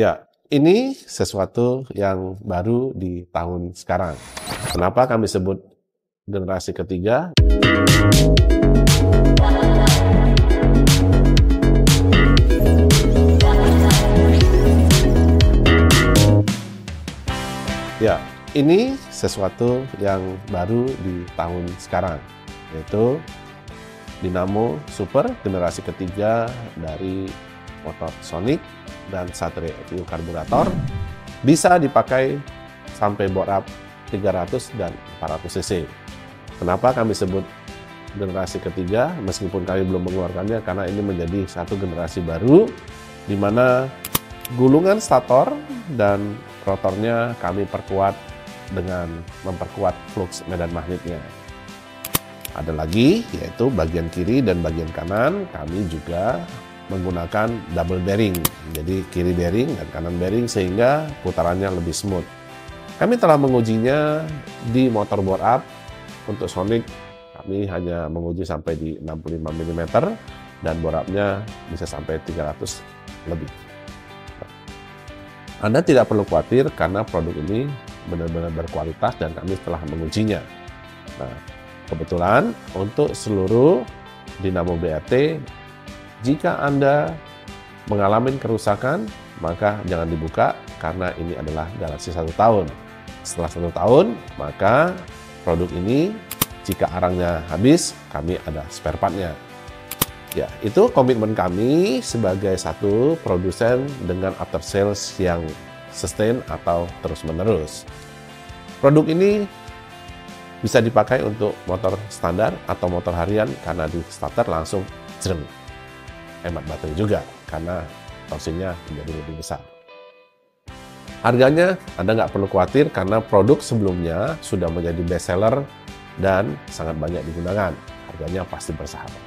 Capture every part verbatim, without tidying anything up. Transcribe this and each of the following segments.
Ya, ini sesuatu yang baru di tahun sekarang. Kenapa kami sebut generasi ketiga? Ya, ini sesuatu yang baru di tahun sekarang, yaitu Dinamo Super generasi ketiga dari Rotor Sonic dan Satria Karburator bisa dipakai sampai bore up tiga ratus dan empat ratus cc. Kenapa kami sebut generasi ketiga meskipun kami belum mengeluarkannya? Karena ini menjadi satu generasi baru di mana gulungan stator dan rotornya kami perkuat dengan memperkuat flux medan magnetnya. Ada lagi, yaitu bagian kiri dan bagian kanan kami juga menggunakan double bearing. Jadi kiri bearing dan kanan bearing sehingga putarannya lebih smooth. Kami telah mengujinya di motor bore up. Untuk Sonic kami hanya menguji sampai di enam puluh lima milimeter dan bore up-nya bisa sampai tiga ratus lebih. Anda tidak perlu khawatir karena produk ini benar-benar berkualitas dan kami telah mengujinya. Nah, kebetulan untuk seluruh Dinamo B R T, jika Anda mengalami kerusakan, maka jangan dibuka karena ini adalah garansi satu tahun. Setelah satu tahun, maka produk ini jika arangnya habis, kami ada spare part-nya. Ya, itu komitmen kami sebagai satu produsen dengan after sales yang sustain atau terus-menerus. Produk ini bisa dipakai untuk motor standar atau motor harian karena di starter langsung jereng. Hemat baterai juga karena torsinya menjadi lebih besar. Harganya Anda nggak perlu khawatir karena produk sebelumnya sudah menjadi best seller dan sangat banyak digunakan. Harganya pasti bersahabat.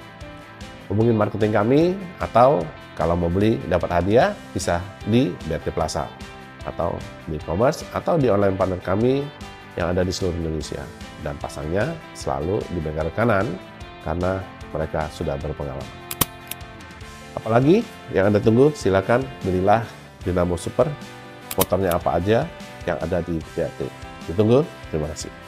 Hubungin marketing kami, atau kalau mau beli dapat hadiah bisa di B R T Plaza atau di e-commerce atau di online partner kami yang ada di seluruh Indonesia, dan pasangnya selalu di bengkel kanan karena mereka sudah berpengalaman. Apalagi yang Anda tunggu, silakan belilah Dinamo Super, motornya apa aja yang ada di B R T. Ditunggu, terima kasih.